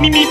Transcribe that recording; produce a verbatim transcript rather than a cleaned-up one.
Mimi.